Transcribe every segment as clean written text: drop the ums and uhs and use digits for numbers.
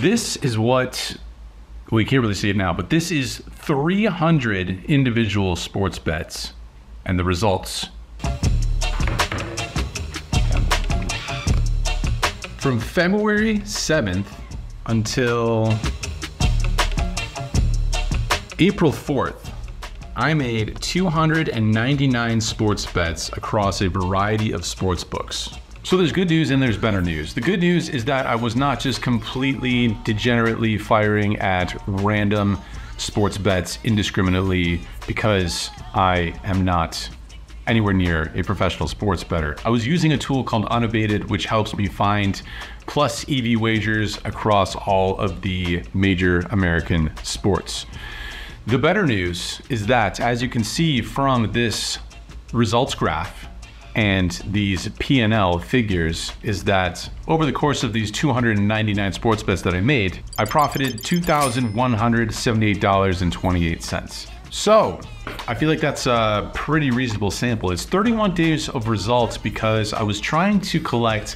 This is what, we can't really see it now, but this is 300 individual sports bets and the results. From February 7th until April 4th, I made 299 sports bets across a variety of sports books. So there's good news and there's better news. The good news is that I was not just completely degenerately firing at random sports bets indiscriminately because I am not anywhere near a professional sports bettor. I was using a tool called Unabated, which helps me find plus EV wagers across all of the major American sports. The better news is that, as you can see from this results graph and these P&L figures, is that over the course of these 299 sports bets that I made, I profited $2,178.28. So I feel like that's a pretty reasonable sample. It's 31 days of results because I was trying to collect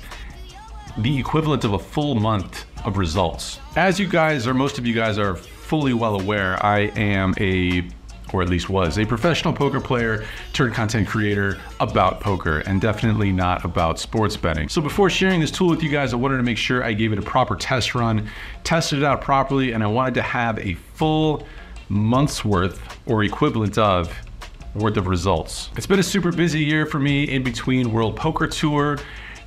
the equivalent of a full month of results. As you guys, or most of you guys, are fully well aware, I am a, or at least was, a professional poker player turned content creator about poker, and definitely not about sports betting. So before sharing this tool with you guys, I wanted to make sure I gave it a proper test run, tested it out properly, and I wanted to have a full month's worth or equivalent of worth of results. It's been a super busy year for me in between World Poker Tour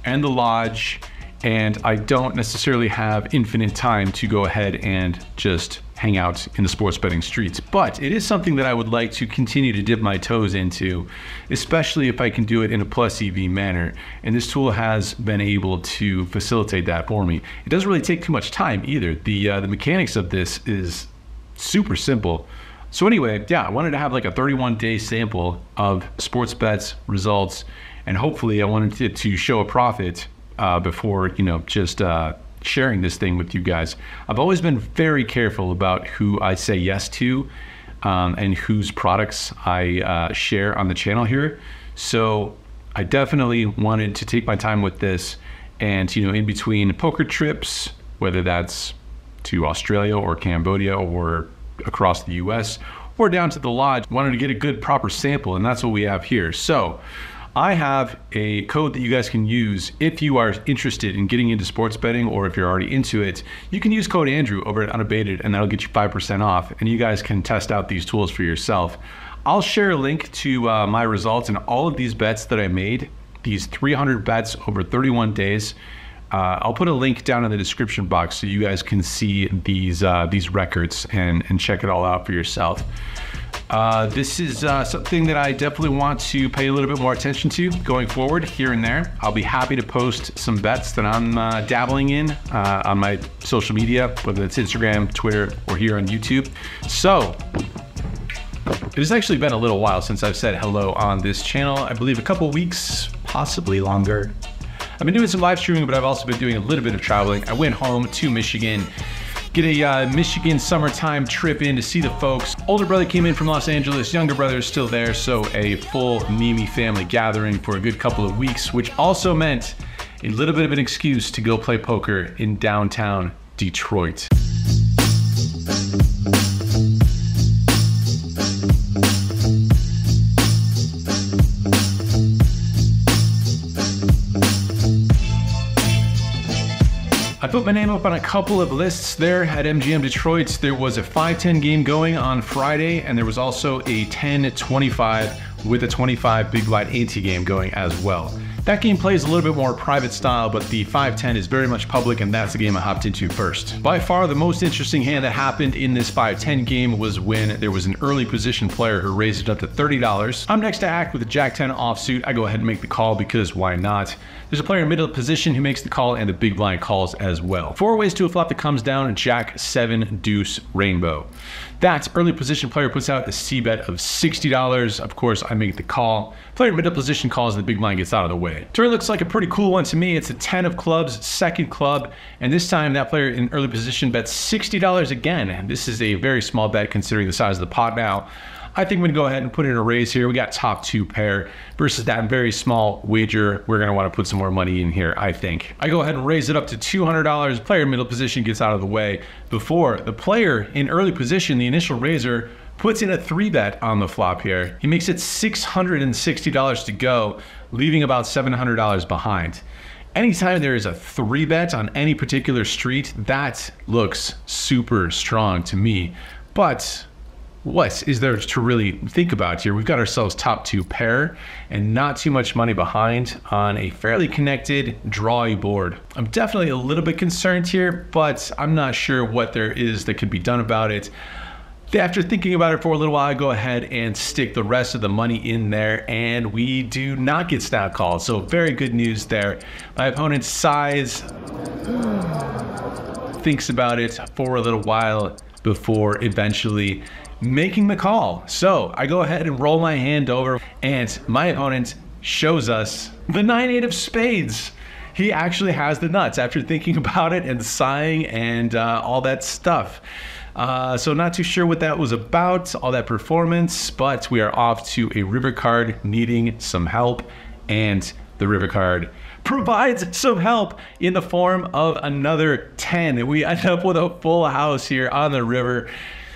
and The Lodge, and I don't necessarily have infinite time to go ahead and just hang out in the sports betting streets, but it is something that I would like to continue to dip my toes into, especially if I can do it in a plus EV manner. And this tool has been able to facilitate that for me. It doesn't really take too much time either. The mechanics of this is super simple. So anyway, yeah, I wanted to have like a 31-day sample of sports bets results, and hopefully I wanted to show a profit before, you know, just sharing this thing with you guys. I've always been very careful about who I say yes to and whose products I share on the channel here. So I definitely wanted to take my time with this, and, you know, in between poker trips, whether that's to Australia or Cambodia or across the US or down to the lodge, wanted to get a good proper sample, and that's what we have here. So I have a code that you guys can use if you are interested in getting into sports betting, or if you're already into it, you can use code Andrew over at Unabated, and that'll get you 5% off, and you guys can test out these tools for yourself. I'll share a link to my results and all of these bets that I made, these 300 bets over 31 days. I'll put a link down in the description box so you guys can see these records and check it all out for yourself. This is something that I definitely want to pay a little bit more attention to going forward here and there. I'll be happy to post some bets that I'm dabbling in on my social media, whether it's Instagram, Twitter, or here on YouTube. So it has actually been a little while since I've said hello on this channel. I believe a couple weeks, possibly longer. I've been doing some live streaming, but I've also been doing a little bit of traveling. I went home to Michigan, get a Michigan summertime trip in to see the folks. Older brother came in from Los Angeles, younger brother is still there, so a full Nimi family gathering for a good couple of weeks, which also meant a little bit of an excuse to go play poker in downtown Detroit. I put my name up on a couple of lists there at MGM Detroit. There was a 5-10 game going on Friday, and there was also a 10-25 with a 25 big blind ante game going as well. That game plays a little bit more private style, but the 5-10 is very much public, and that's the game I hopped into first. By far, the most interesting hand that happened in this 5-10 game was when there was an early position player who raised it up to $30. I'm next to act with a Jack-10 offsuit. I go ahead and make the call because why not? There's a player in middle position who makes the call, and the big blind calls as well. Four ways to a flop that comes down, Jack-7, deuce, rainbow. That early position player puts out a C bet of $60. Of course, I make the call. Player in middle position calls, and the big blind gets out of the way. Turn looks like a pretty cool one to me. It's a 10 of clubs, second club, and this time that player in early position bets $60 again. This is a very small bet considering the size of the pot now. I think we're gonna go ahead and put in a raise here. We got top two pair versus that very small wager. We're gonna wanna put some more money in here, I think. I go ahead and raise it up to $200. Player middle position gets out of the way before the player in early position, the initial raiser, puts in a 3-bet on the flop here. He makes it $660 to go, leaving about $700 behind. Anytime there is a 3-bet on any particular street, that looks super strong to me. But what is there to really think about here? We've got ourselves top two pair and not too much money behind on a fairly connected, drawy board. I'm definitely a little bit concerned here, but I'm not sure what there is that could be done about it. After thinking about it for a little while, I go ahead and stick the rest of the money in there, and we do not get snap called. So very good news there. My opponent sighs, thinks about it for a little while before eventually making the call. So I go ahead and roll my hand over, and my opponent shows us the 9-8 of spades. He actually has the nuts after thinking about it and sighing and all that stuff. So not too sure what that was about, all that performance, but we are off to a river card needing some help, and the river card provides some help in the form of another 10. We end up with a full house here on the river,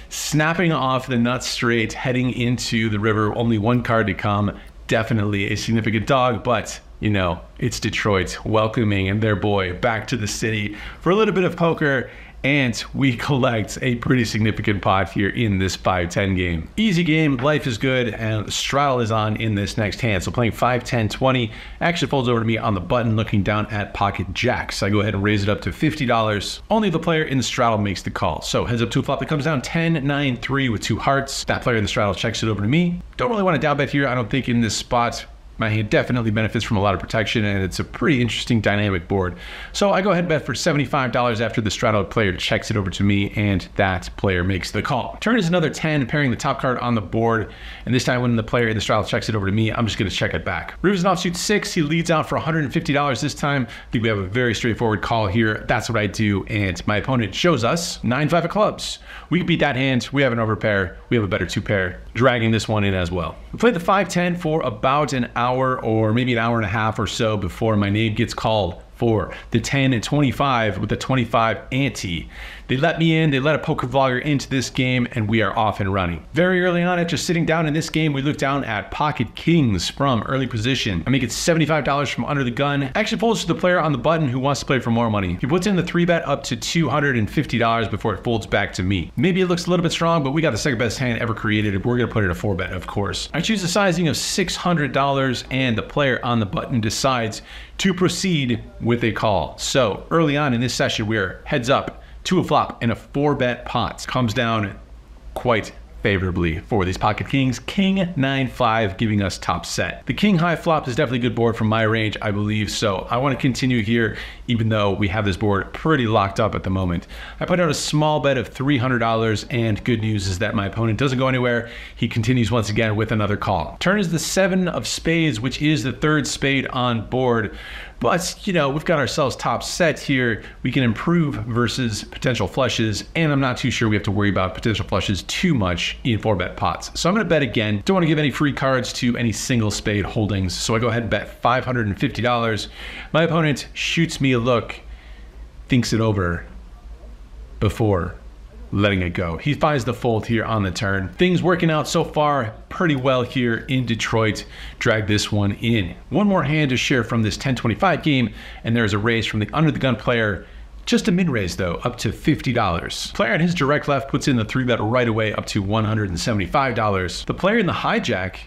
snapping off the nuts straight, heading into the river. Only one card to come, definitely a significant dog, but you know, it's Detroit welcoming and their boy back to the city for a little bit of poker, and we collect a pretty significant pot here in this 5-10 game. Easy game, life is good, and straddle is on in this next hand. So playing 5-10-20 actually folds over to me on the button, looking down at pocket jacks. I go ahead and raise it up to $50. Only the player in the straddle makes the call. So heads up to a flop that comes down 10-9-3 with two hearts. That player in the straddle checks it over to me. Don't really want to down bet here, I don't think, in this spot. My hand definitely benefits from a lot of protection, and it's a pretty interesting dynamic board. So I go ahead and bet for $75 after the straddle player checks it over to me, and that player makes the call. Turn is another 10, pairing the top card on the board, and this time when the player in the straddle checks it over to me, I'm just gonna check it back. River's an offsuit 6, he leads out for $150 this time. I think we have a very straightforward call here. That's what I do, and my opponent shows us 9-5 of clubs. We can beat that hand, we have an overpair, we have a better two pair, dragging this one in as well. We played the 5-10 for about an hour, or maybe an hour and a half or so, before my name gets called for the 10-25 with a 25 ante. They let me in, they let a poker vlogger into this game, and we are off and running. Very early on, after sitting down in this game, we look down at pocket kings from early position. I make it $75 from under the gun. Actually folds to the player on the button who wants to play for more money. He puts in the 3-bet up to $250 before it folds back to me. Maybe it looks a little bit strong, but we got the second best hand ever created. We're gonna put in a 4-bet, of course. I choose a sizing of $600, and the player on the button decides to proceed with a call. So early on in this session, we're heads up to a flop and a 4-bet pot. Comes down quite favorably for these pocket kings. King 9-5 giving us top set. The king high flop is definitely a good board from my range, I believe, so I want to continue here even though we have this board pretty locked up at the moment. I put out a small bet of $300, and good news is that my opponent doesn't go anywhere. He continues once again with another call. Turn is the 7 of spades, which is the third spade on board. But, you know, we've got ourselves top set here. We can improve versus potential flushes, and I'm not too sure we have to worry about potential flushes too much in 4-bet pots. So I'm gonna bet again. Don't wanna give any free cards to any single spade holdings, so I go ahead and bet $550. My opponent shoots me a look, thinks it over before letting it go. He finds the fold here on the turn. Things working out so far pretty well here in Detroit. Drag this one in. One more hand to share from this 10-25 game, and there's a raise from the under the gun player. Just a mid-raise though, up to $50. Player in his direct left puts in the 3-bet right away up to $175. The player in the hijack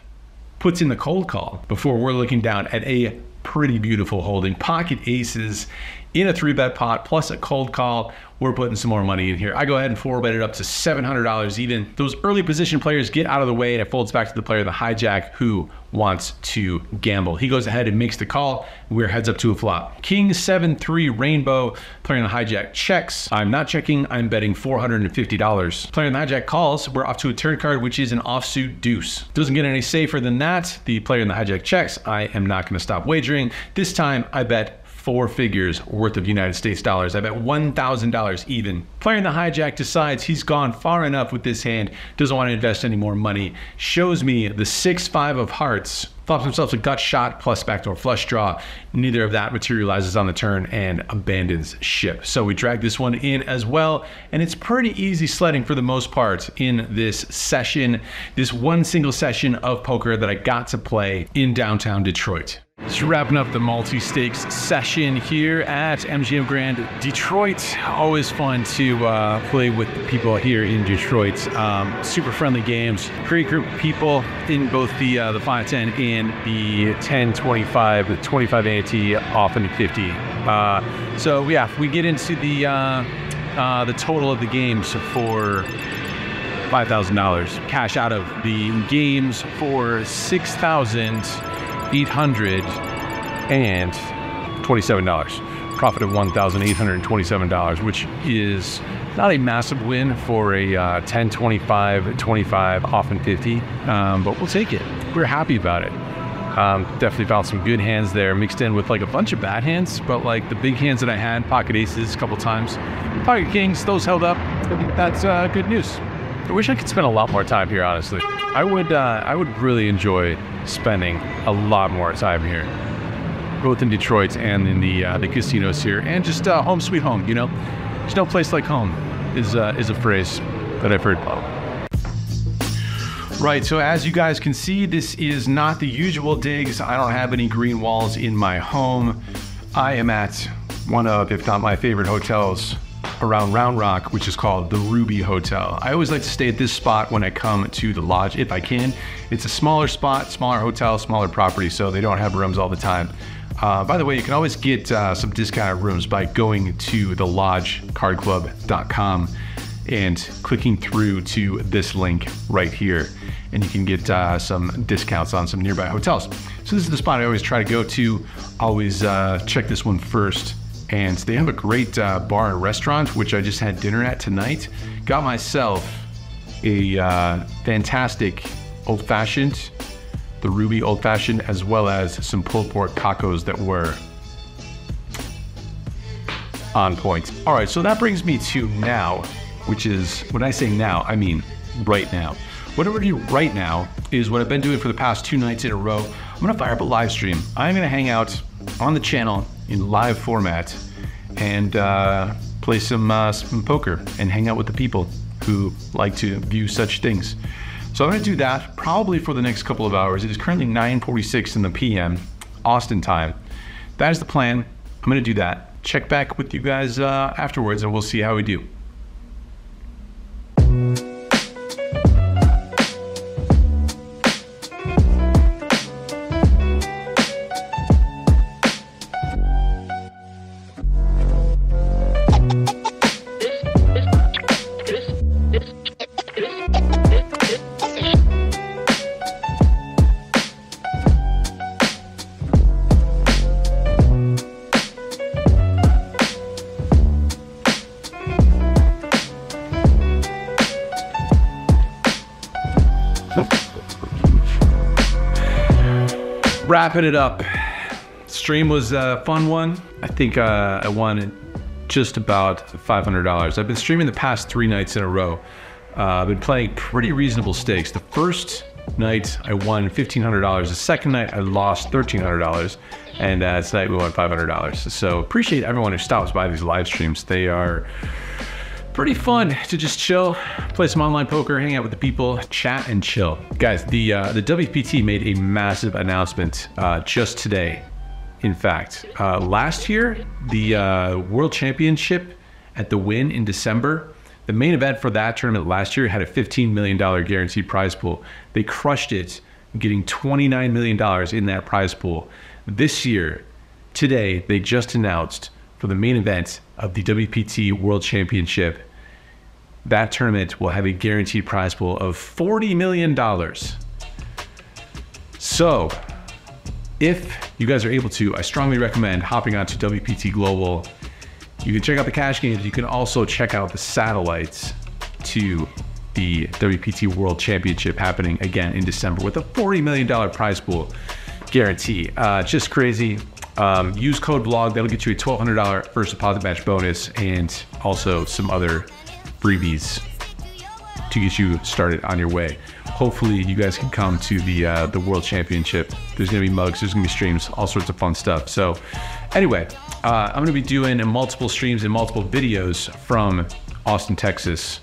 puts in the cold call before we're looking down at a pretty beautiful holding. Pocket aces in a 3-bet pot plus a cold call. We're putting some more money in here. I go ahead and 4-bet it up to $700 even. Those early position players get out of the way, and it folds back to the player, the hijack, who wants to gamble. He goes ahead and makes the call. We're heads up to a flop. King 7-3 rainbow, player in the hijack checks. I'm not checking, I'm betting $450. Player in the hijack calls. We're off to a turn card, which is an offsuit deuce. Doesn't get any safer than that. The player in the hijack checks. I am not gonna stop wagering. This time I bet four figures worth of United States dollars. I bet $1,000 even. Player in the hijack decides he's gone far enough with this hand, doesn't want to invest any more money, shows me the 6-5 of hearts, flops himself a gut shot plus backdoor flush draw. Neither of that materializes on the turn and abandons ship. So we drag this one in as well, and it's pretty easy sledding for the most part in this session, this one single session of poker that I got to play in downtown Detroit. So wrapping up the multi-stakes session here at MGM Grand Detroit. Always fun to play with the people here in Detroit. Super friendly games. Great group of people in both the 5-10 and the 10-25, the 25 ante, often 50. So yeah, if we get into the total of the games for $5,000, cash out of the games for $6,827, profit of $1,827, which is not a massive win for a 10, 25, 25, often 50, but we'll take it. We're happy about it. Definitely found some good hands there, mixed in with like a bunch of bad hands, but like the big hands that I had, pocket aces a couple times, pocket kings, those held up. That's good news. I wish I could spend a lot more time here, honestly. I would really enjoy spending a lot more time here, both in Detroit and in the casinos here, and just home sweet home. You know, there's no place like home is a phrase that I've heard. Right, so as you guys can see, this is not the usual digs. I don't have any green walls in my home. I am at one of, if not my favorite hotels around Round Rock, which is called the Ruby Hotel. I always like to stay at this spot when I come to the lodge, if I can. It's a smaller spot, smaller hotel, smaller property, so they don't have rooms all the time. By the way, you can always get some discounted rooms by going to thelodgecardclub.com and clicking through to this link right here, and you can get some discounts on some nearby hotels. So this is the spot I always try to go to. Always check this one first. And they have a great bar and restaurant, which I just had dinner at tonight. Got myself a fantastic old-fashioned, the Ruby old-fashioned, as well as some pulled pork tacos that were on point. All right, so that brings me to now, which is, when I say now, I mean right now. What I'm gonna do right now is what I've been doing for the past 2 nights in a row. I'm gonna fire up a live stream. I'm gonna hang out on the channel in live format and play some poker and hang out with the people who like to view such things. So I'm gonna do that probably for the next couple of hours. It is currently 9:46 in the PM, Austin time. That is the plan. I'm gonna do that. Check back with you guys afterwards and we'll see how we do. Wrapping it up. Stream was a fun one. I think I won just about $500. I've been streaming the past 3 nights in a row. I've been playing pretty reasonable stakes. The first night I won $1,500. The second night I lost $1,300. And tonight we won $500. So appreciate everyone who stops by these live streams. They are pretty fun to just chill, play some online poker, hang out with the people, chat and chill. Guys, the WPT made a massive announcement just today. In fact, last year, the World Championship at the Wynn in December, the main event for that tournament last year had a $15 million guaranteed prize pool. They crushed it, getting $29 million in that prize pool. This year, today, they just announced for the main event of the WPT World Championship, that tournament will have a guaranteed prize pool of $40 million. So if you guys are able to, I strongly recommend hopping onto WPT Global. You can check out the cash games. You can also check out the satellites to the WPT World Championship happening again in December with a $40 million prize pool guarantee. Just crazy. Use code VLOG. That'll get you a $1,200 first deposit match bonus and also some other freebies to get you started on your way. Hopefully you guys can come to the World Championship. There's gonna be mugs, there's gonna be streams, all sorts of fun stuff. So anyway, I'm gonna be doing multiple streams and multiple videos from Austin, Texas.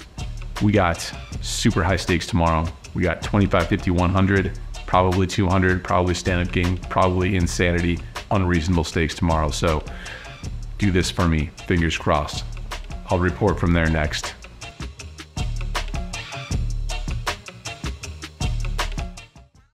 We got super high stakes tomorrow. We got 25, 50, 100, probably 200, probably stand-up game, probably insanity, unreasonable stakes tomorrow. So do this for me, fingers crossed. I'll report from there next.